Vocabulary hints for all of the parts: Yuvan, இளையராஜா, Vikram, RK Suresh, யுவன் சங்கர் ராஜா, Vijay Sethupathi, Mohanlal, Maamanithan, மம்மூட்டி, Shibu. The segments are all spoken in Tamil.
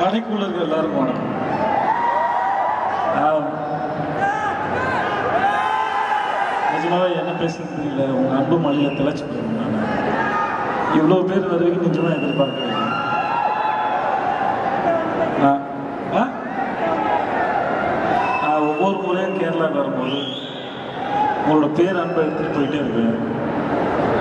கடைக்குள்ள இருக்க எல்லாரும் வணக்கம். நிஜமாவே என்ன பேசுறது தெரியல, உங்க அன்பு மழையில திளைச்சு போயிருந்தேன் நான். இவ்வளோ பேர் வருவீங்க நிஜமா எதிர்பார்க்கல. நான் ஒவ்வொரு முறையும் கேரளாவுக்கு வரும்போது உங்களோட பேர் அன்பை எடுத்துகிட்டு போயிட்டே இருப்பேன்.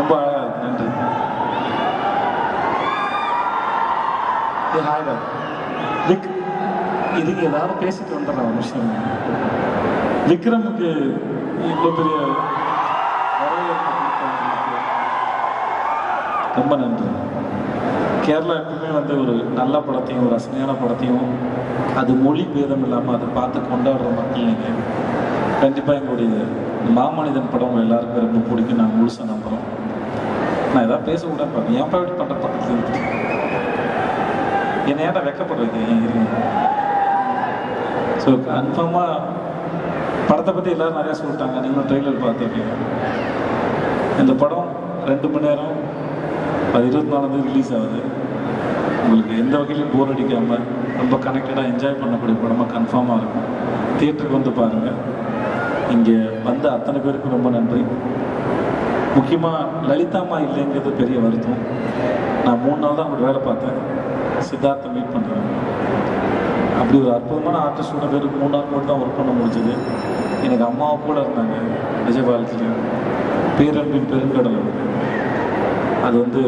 ரொம்ப அழகாக இருக்கு. நன்றி. ஹாய்டா விக், இதுக்கு ஏதாவது பேசிட்டு வந்துடுறேன் ஒரு விஷயம். விக்ரமுக்கு இவ்வளோ பெரிய ரொம்ப நன்றி. கேரளா எப்பவுமே வந்து ஒரு நல்ல படத்தையும் ஒரு ரசனையான படத்தையும் அது மொழி பேதம் இல்லாமல் அதை பார்த்து கொண்டாடுற மக்கள் நீங்கள். கண்டிப்பாக எங்களுடைய மாமனிதன் படம் எல்லாருக்கும் ரொம்ப பிடிக்கும். நாங்கள் முழுசாக நம்புகிறோம். நான் எதாவது பேசக்கூட பார்ப்பேன். என் பையன் பண்ணுற பக்கத்தில் என்னை ஏன்டா வெக்கப்படுறது ஏன் இருக்கீங்க. ஸோ கன்ஃபார்மாக படத்தை பற்றி எல்லோரும் நிறையா சொல்லிட்டாங்க. நீங்களும் ட்ரெய்லர் பார்த்துருக்கீங்க. இந்த படம் 2 மணி நேரம், அது 24 ரிலீஸ் ஆகுது. உங்களுக்கு எந்த வகையிலையும் போர் அடிக்காமல் ரொம்ப கனெக்டடாக என்ஜாய் பண்ணக்கூடிய படமாக கன்ஃபார்மாக இருக்கும். தியேட்டருக்கு வந்து பாருங்கள். இங்கே வந்த அத்தனை பேருக்கு ரொம்ப நன்றி. முக்கியமாக லலிதாம்மா இல்லைங்கிறது பெரிய வருத்தம். நான் 3 நாள் தான் அவங்க வேலை பார்த்தேன். சித்தார்த்தை மீட் பண்ணுறேன். அப்படி ஒரு அற்புதமான ஆர்டிஸ்டோட பேருக்கு 3 நாள் கூட தான் ஒர்க் பண்ண முடிஞ்சது. எனக்கு அம்மாவை கூட இருந்தாங்க நிஜபாலத்தில். பேரன்பின் பெருங்கடல் அது வந்து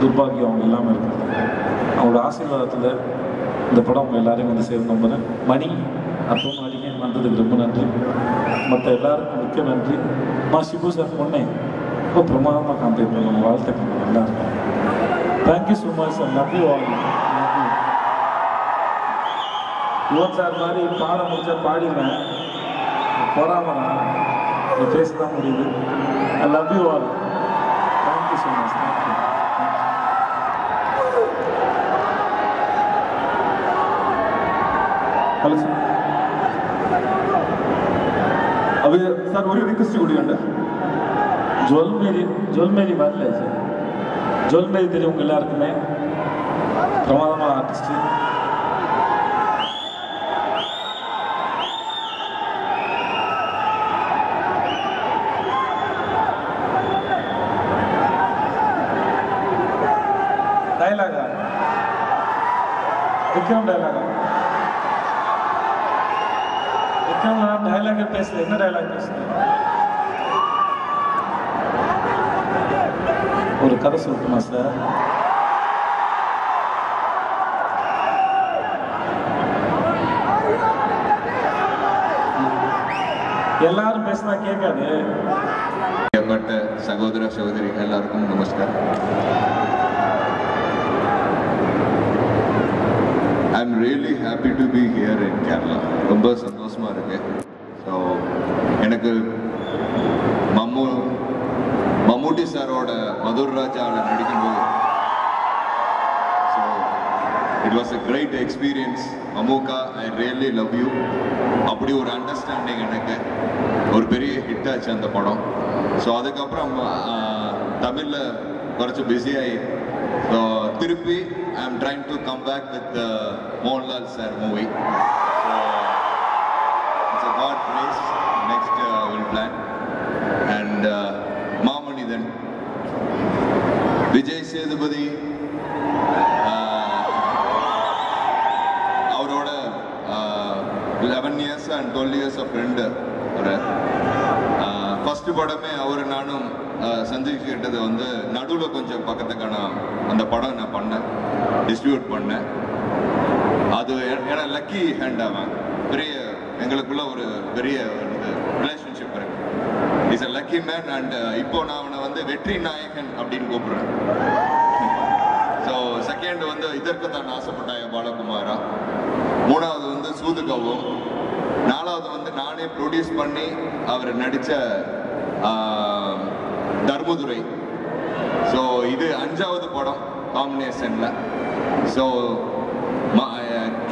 துர்பாகியம் அவங்க இல்லாமல் இருக்கிறது. அவங்களோட ஆசீர்வாதத்தில் இந்த படம் அவங்க எல்லாரையும் வந்து சேர்ந்து நம்புகிறேன். மணி அற்புதமாக அடிக்க வந்ததுக்கு ரொம்ப நன்றி. மற்ற எல்லாருக்கும் மிக்க நன்றி. நான் ஷிபு சார் பொண்ணே ரொம்ப பிரமாதமாக காம்பேர் பண்ணுவோம். வாழ்த்துக்கள் எல்லாருக்கும். Thank you so much sir. நன்றி. யுவன் சார் மாதிரி பாட முடிச்சா பாடிடுவேன். போறாமண்ணா பேச தான் முடியுது. I love you all. Thank you so much. Thank you. Hello sir, അത് സാർ ഒരു റിക്വസ്റ്റ് കൂടിയുണ്ട്. ജോൽമേരി വരില്ലേ സാർ? ജോൽമേരി തരും എല്ലാവർക്കുമേ. പ്രമാദമായ ആർട്ടിസ്റ്റ്. விக்ரம் டயலாகா? விக்ரம் நான் டயலாக பேசல. என்ன டயலாக் பேசுறேன்? ஒரு கதை சொல்லட்டுமா சார்? எல்லாரும் பேசினா கேட்காது. எங்கட்ட சகோதர சகோதரி எல்லாருக்கும் நமஸ்காரம். I'm really happy to be here in Kerala. ரொம்ப சந்தோஷமா இருக்கு. ஸோ எனக்கு மம்மூட்டி சாரோட மதுர் ராஜாவில் நடிக்கும்போது so it was a great experience. அமுகா, ஐ ரியலி லவ் யூ. அப்படி ஒரு அண்டர்ஸ்டாண்டிங் எனக்கு ஒரு பெரிய ஹிட் ஆச்சு அந்த படம். ஸோ அதுக்கப்புறம் தமிழில் குறைச்சி பிஸியாகி ஸோ திருப்பி I am trying to come back with the Mohanlal sir movie. So it's a God grace. Next we'll plan. And Maamanithan, Vijay Sethupathi, avaroda 11 years and 12 years of friend. First padame avaru nanum சந்திக்கிட்டது வந்து நடுவில் கொஞ்சம் பக்கத்துக்கான அந்த படம் நான் பண்ணேன், டிஸ்ட்ரிபியூட் பண்ணேன். அது ஏன்னா லக்கி ஹேண்ட் ஆவேன். பெரிய எங்களுக்குள்ள ஒரு பெரிய ரிலேஷன்ஷிப் இருக்கு. Is a lucky man. And இப்போ நான் அவனை வந்து வெற்றி நாயகன் அப்படின்னு கூப்பிடுறேன். ஸோ செகண்ட் வந்து இதற்கு தான் ஆசைப்பட்டாய் பாலகுமாரா. 3வது வந்து சூதுகவும், 4வது வந்து பார்த்து நானே ப்ரொடியூஸ் பண்ணி அவர் நடித்த தர்மதுரை. ஸோ இது 5வது படம் காம்பினேஷனில். ஸோ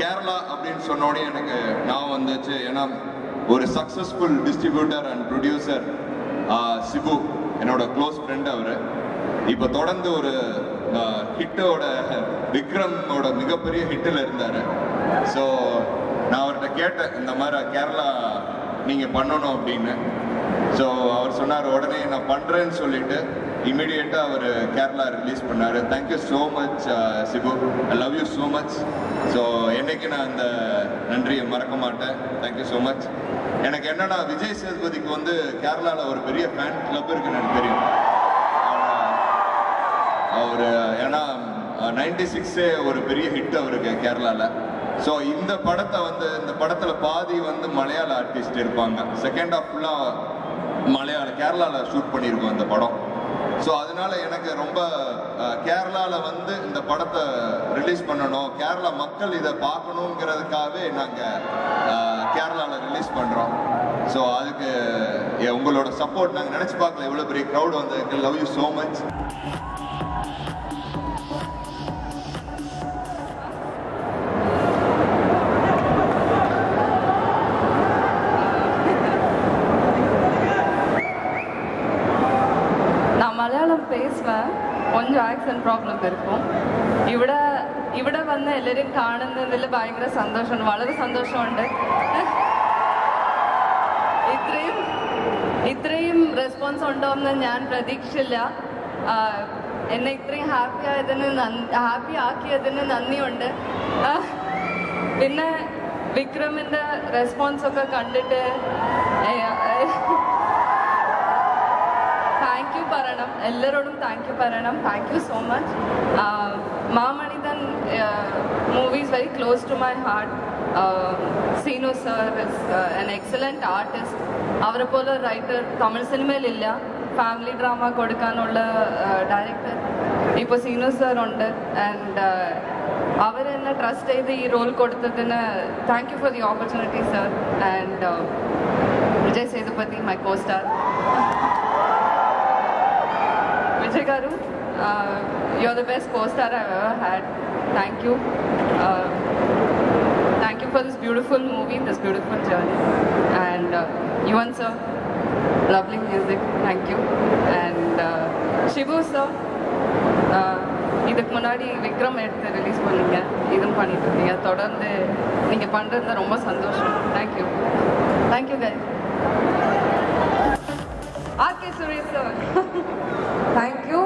கேரளா அப்படின்னு சொன்னோடனே எனக்கு நான் வந்துச்சு. ஏன்னா ஒரு successful distributor and producer Shibu என்னோட க்ளோஸ் ஃப்ரெண்ட். அவர் இப்போ தொடர்ந்து ஒரு ஹிட்டோட விக்ரமோட மிகப்பெரிய ஹிட்டில் இருந்தார். ஸோ நான் அவர்கிட்ட கேட்டேன் இந்த மாதிரி கேரளா நீங்கள் பண்ணணும் அப்படின்னு. ஸோ அவர் சொன்னார் உடனே நான் பண்ணுறேன்னு சொல்லிட்டு இமீடியட்டாக அவர் கேரளா ரிலீஸ் பண்ணார். Thank you so much Shibu, I love you so much. So என்றைக்கு நான் அந்த நன்றியை மறக்க மாட்டேன். தேங்க்யூ ஸோ மச். எனக்கு என்னென்னா விஜய் சேதுபதிக்கு வந்து கேரளாவில் ஒரு பெரிய ஃபேன் கிளப் இருக்குன்னு எனக்கு தெரியும். அவர் ஏன்னா 96 ஒரு பெரிய ஹிட் அவருக்கு கேரளாவில். ஸோ இந்த படத்தை வந்து இந்த படத்தில் பாதி வந்து மலையாள ஆர்டிஸ்ட் இருப்பாங்க. செகண்ட் ஹாஃப் ஃபுல்லாக மலையாள கேரளாவில் ஷூட் பண்ணியிருக்கோம் இந்த படம். ஸோ அதனால எனக்கு ரொம்ப கேரளாவில் வந்து இந்த படத்தை ரிலீஸ் பண்ணணும், கேரளா மக்கள் இதை பார்க்கணுங்கிறதுக்காகவே நாங்கள் கேரளாவில் ரிலீஸ் பண்ணுறோம். ஸோ அதுக்கு உங்களோட சப்போர்ட் நாங்கள் நினச்சி பார்க்கல எவ்வளோ பெரிய க்ரௌட் வந்து. Love you so much. பேசுவேன், கொஞ்சம் ஆக்சன் ப்ராப்ளம் இருக்கும். ഇവിടെ വന്ന് എല്ലാവരും കാണുന്നതിൽ ഭയങ്കര സന്തോഷമുണ്ട്, വളരെ സന്തോഷമുണ്ട്. ഇത്രയും റെസ്പോൺസ് ഉണ്ടോയെന്ന് ഞാൻ പ്രതീക്ഷിച്ചില്ല. എന്നെ ഇത്രയും ഹാപ്പി ആക്കിയതിന് നന്ദിയുണ്ട്. പിന്നെ വിക്രമിൻ്റെ റെസ്പോൺസൊക്കെ കണ്ടിട്ട് താങ്ക് യു പറയണം, എല്ലാവരോടും താങ്ക് യു പറയണം. Thank you so much. Maamanithan movie is very close to my heart. Seenu sir is an excellent artist. അവരെ പോലെ റൈറ്റർ തമിഴ് സിനിമയിലില്ല. ഫാമിലി ഡ്രാമ കൊടുക്കാനുള്ള ഡയറക്ടർ ഇപ്പോൾ സീനു സർ ഉണ്ട്. ആൻഡ് അവരെന്നെ ട്രസ്റ്റ് ചെയ്ത് ഈ റോൾ കൊടുത്തതിന് thank you for the opportunity sir. And Vijay Sethupathi my co star. Vijay Garu, you're the best co-star I've ever had. Thank you. Thank you for this beautiful movie, this beautiful journey. And Yuvan sir, lovely music. Thank you. And Shibu sir, idhukku munadi Vikram edutha release pannunga. Idhum pannirukeenga. Thodarndu neenga pandradha romba sandosham. Thank you. Thank you guys. RK Suresh sir. Thank you.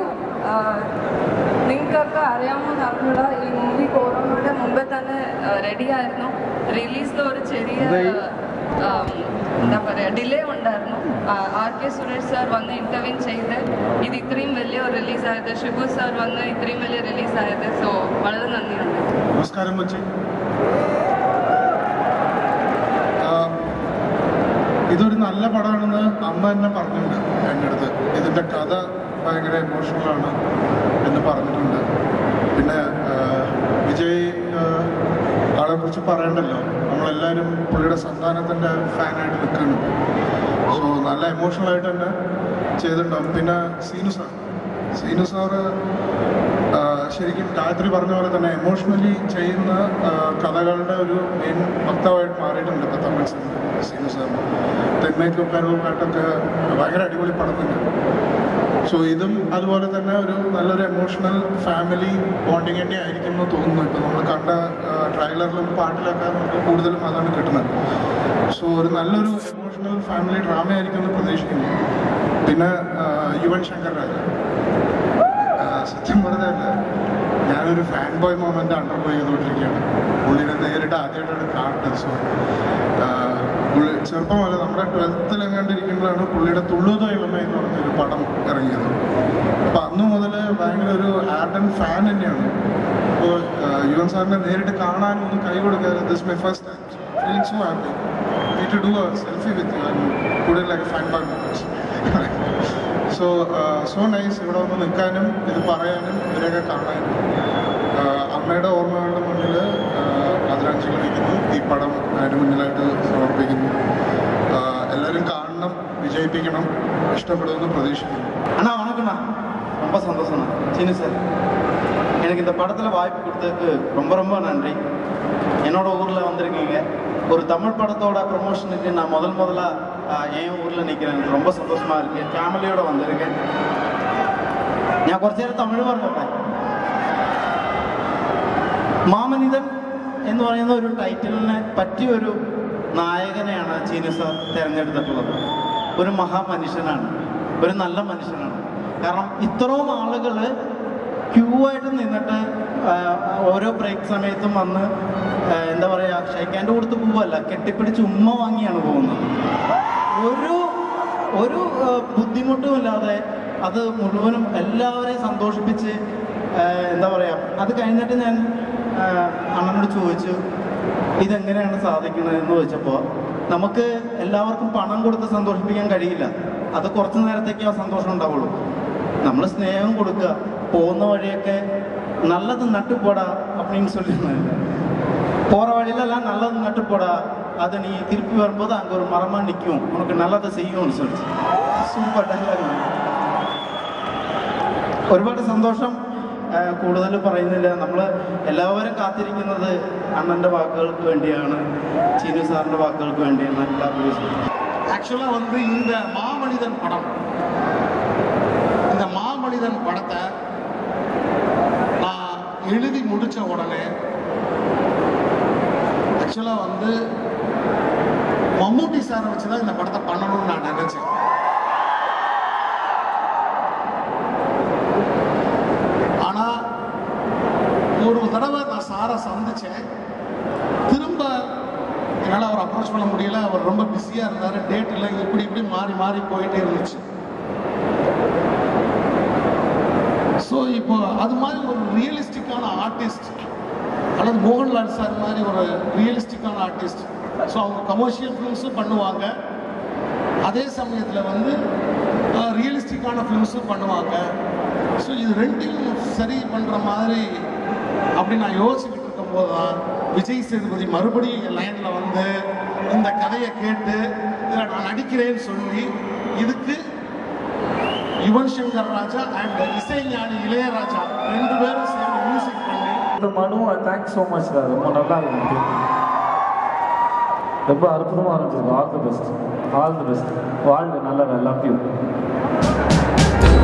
നിങ്ങൾക്കൊക്കെ അറിയാമെന്ന് അറിഞ്ഞൂടാ. ഈ മൂവി കോറോണയുടെ മുമ്പേ തന്നെ റെഡിയായിരുന്നു. റിലീസിൽ ഒരു ചെറിയ എന്താ പറയുക ഡിലേ ഉണ്ടായിരുന്നു. RK Suresh സാർ വന്ന് ഇൻ്റർവ്യൂ ചെയ്ത് ഇത് ഇത്രയും വലിയ റിലീസ് ആയത്, ഷിബു സാർ വന്ന് ഇത്രയും വലിയ റിലീസ് ആയത്. സോ വളരെ നന്ദിയുണ്ട്. നമസ്കാരം. ഇതൊരു നല്ല പടമാണെന്ന് അമ്മ തന്നെ പറഞ്ഞിട്ടുണ്ട് എൻ്റെ അടുത്ത്. ഇതിൻ്റെ കഥ ഭയങ്കര എമോഷണലാണ് എന്ന് പറഞ്ഞിട്ടുണ്ട്. പിന്നെ വിജയ് ആളെക്കുറിച്ച് പറയണ്ടല്ലോ, നമ്മളെല്ലാവരും പുള്ളിയുടെ സന്താനത്തിൻ്റെ ഫാനായിട്ട് നിൽക്കുന്നു. സോ നല്ല എമോഷണലായിട്ട് തന്നെ ചെയ്തിട്ടുണ്ടാകും. പിന്നെ സീനു സാറ് ശരിക്കും ഗായത്രി പറഞ്ഞ പോലെ തന്നെ എമോഷണലി ചെയ്യുന്ന കഥകളുടെ ഒരു മെയിൻ വക്താവായിട്ട് മാറിയിട്ടുണ്ട് ഇപ്പോൾ തമിഴ് സിനിമ. സീനു സാറിന് തെന്മയ്ക്കും കരുവുമായിട്ടൊക്കെ ഭയങ്കര അടിപൊളി പടത്തിൻ്റെ. സോ ഇതും അതുപോലെ തന്നെ ഒരു നല്ലൊരു എമോഷണൽ ഫാമിലി ബോണ്ടിങ് തന്നെ ആയിരിക്കും എന്ന് തോന്നുന്നു. ഇപ്പോൾ നമ്മൾ കണ്ട ട്രെയിലറിലും പാട്ടിലൊക്കെ നമുക്ക് കൂടുതലും അതാണ് കിട്ടുന്നത്. സോ ഒരു നല്ലൊരു എമോഷണൽ ഫാമിലി ഡ്രാമ ആയിരിക്കും എന്ന് പ്രതീക്ഷിക്കുന്നു. പിന്നെ യുവൻ ശങ്കർ രാജ, സത്യം പറഞ്ഞതല്ല, ഞാനൊരു ഫാൻ ബോയ് മൊമെൻ്റ് അണ്ടർബോയ് ചെയ്തുകൊണ്ടിരിക്കുകയാണ്. പുള്ളിനെ നേരിട്ട് ആദ്യമായിട്ടാണ് കാണുന്നത്. സോ പുള്ളി ചെറുപ്പം പോലെ നമ്മുടെ 12th പുള്ളിയുടെ തുള്ളുതൊയിലമ്മ എന്ന് പറഞ്ഞൊരു പടം ഇറങ്ങിയത്. അപ്പം അന്നു മുതൽ ഭയങ്കര ഒരു ആർഡൻ ഫാൻ തന്നെയാണ്. ഇപ്പോൾ യുവൻ സാറിനെ നേരിട്ട് കാണാനൊന്നും കൈ കൊടുക്കാതെ, this my first time, feeling so happy, need to do a selfie with you and കൂടുതൽ like fan boy moments. So nice. ഇവിടെ വന്ന് നിൽക്കാനും ഇത് പറയാനും ഇവരെയൊക്കെ കാണാനും. അമ്മയുടെ ഓർമ്മകളുടെ മുന്നിൽ ആദരാഞ്ജലി അർപ്പിക്കുന്നു. ഈ പടം അതിന് മുന്നിലായിട്ട് സമർപ്പിക്കുന്നു. ശ്രദ്ധിക്കണം, ഇഷ്ടപ്പെടുമെന്ന് പ്രതീക്ഷിക്കുന്നു. അണ്ണാ വണക്കണ്ണാ, ரொம்ப சந்தோஷம்ண்ணா. சீனு சார், எனக்கு இந்த படத்தில் வாய்ப்பு கொடுத்ததுக்கு ரொம்ப ரொம்ப நன்றி. என்னோட ஊரில் வந்திருக்கீங்க. ஒரு தமிழ் படத்தோட ப்ரமோஷனுக்கு நான் முதலாக என் ஊரில் நிற்கிறேன். எனக்கு ரொம்ப சந்தோஷமாக இருக்குது. ஃபேமிலியோடு வந்திருக்கேன். நான் കുറച്ച് നേരം തമിഴ് പറഞ്ഞോട്ടെ. മാമനിതൻ എന്ന് പറയുന്ന ഒരു ടൈറ്റിലിനെ പറ്റിയൊരു നായകനെയാണ് ചീനു സാർ തിരഞ്ഞെടുത്തിട്ടുള്ളത്. ഒരു മഹാമനുഷ്യനാണ്, ഒരു നല്ല മനുഷ്യനാണ്. കാരണം ഇത്രയും ആളുകൾ ക്യൂ ആയിട്ട് നിന്നിട്ട് ഓരോ ബ്രേക്ക് സമയത്തും വന്ന് എന്താ പറയുക, ഷൈക്കാൻ്റെ കൊടുത്ത് പോവല്ല, കെട്ടിപ്പിടിച്ച് ഉമ്മ വാങ്ങിയാണ് പോകുന്നത്. ഒരു ഒരു ബുദ്ധിമുട്ടും ഇല്ലാതെ അത് മുഴുവനും എല്ലാവരെയും സന്തോഷിപ്പിച്ച് എന്താ പറയുക. അത് കഴിഞ്ഞിട്ട് ഞാൻ അണ്ണനോട് ചോദിച്ചു ഇതെങ്ങനെയാണ് സാധിക്കുന്നതെന്ന് ചോദിച്ചപ്പോൾ, നമുക്ക് എല്ലാവർക്കും പണം കൊടുത്ത് സന്തോഷിപ്പിക്കാൻ കഴിയില്ല, അത് കുറച്ച് നേരത്തേക്ക് ആ സന്തോഷം ഉണ്ടാവുള്ളൂ. നമ്മൾ സ്നേഹം കൊടുക്കുക, പോകുന്ന വഴിയൊക്കെ നല്ലത് നട്ടുപോടാ അപ്പടിന്ന് சொல்லிருந்தாங்க. போகிற வழியிலெல்லாம் நல்லது நட்டுப்போடா, அதை நீ திருப்பி வரும்போது அங்கே ஒரு மரமாக நிற்கும், உனக்கு நல்லதை செய்யும்னு சொல்லிச்சு. Super dialogue. ഒരുപാട് സന്തോഷം. കൂടുതൽ പറയുന്നില്ല. നമ്മൾ എല്ലാവരും കാത്തിരിക്കുന്നത് അണ്ണൻ്റെ വാക്കുകൾക്ക് വേണ്ടിയാണ്, ചീനു സാറിൻ്റെ വാക്കുകൾക്ക് വേണ്ടിയാണ്. ஆக்சுவலாக வந்து இந்த மாமனிதன் படம், இந்த மாமனிதன் படத்தை நான் எழுதி முடித்த உடனே ஆக்சுவலாக வந்து மம்மூட்டி சாரை வச்சு தான் இந்த படத்தை பண்ணணும்னு நான் நினைச்சேன். ஆனால் ஒரு தடவை நான் சாரை சந்தித்தேன். திரும்ப என்னால் அவர் அப்ரோச் பண்ண முடியல. அவர் ரொம்ப பிஸியாக இருந்தார், டேட் இல்லை, இப்படி இப்படி மாறி மாறி போயிட்டே இருந்துச்சு. ஸோ இப்போ அது மாதிரி ஒரு ரியலிஸ்டிக்கான ஆர்டிஸ்ட், அல்லது மோகன்லால் சார் மாதிரி ஒரு ரியலிஸ்டிக்கான ஆர்டிஸ்ட். ஸோ அவங்க கமர்ஷியல் ஃபிலிம்ஸும் பண்ணுவாங்க, அதே சமயத்தில் வந்து ரியலிஸ்டிக்கான ஃபிலிம்ஸும் பண்ணுவாங்க. ஸோ இது ரெண்டையும் சரி பண்ணுற மாதிரி அப்படி நான் யோசிச்சுக்கிட்டு இருக்கும் போது தான் விஜய் சேதுபதி மறுபடியும் எங்கள் லைனில் வந்து இந்த கதையை கேட்டு இதில் நான் நடிக்கிறேன்னு சொல்லி, இதுக்கு யுவன் சங்கர் ராஜா அண்ட் இசைஞானி இளையராஜா ரெண்டு பேரும் சேர்ந்து மியூசிக் பண்ணி இந்த மனுவை தேங்க்ஸ் ஸோ மச் சார். ரொம்ப நல்லா இருந்துச்சு, ரொம்ப அற்புதமாக இருந்துச்சு. All the best, all the best. வாழ்ந்து நல்லா எல்லாத்தையும்